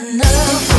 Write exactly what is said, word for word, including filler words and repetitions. love.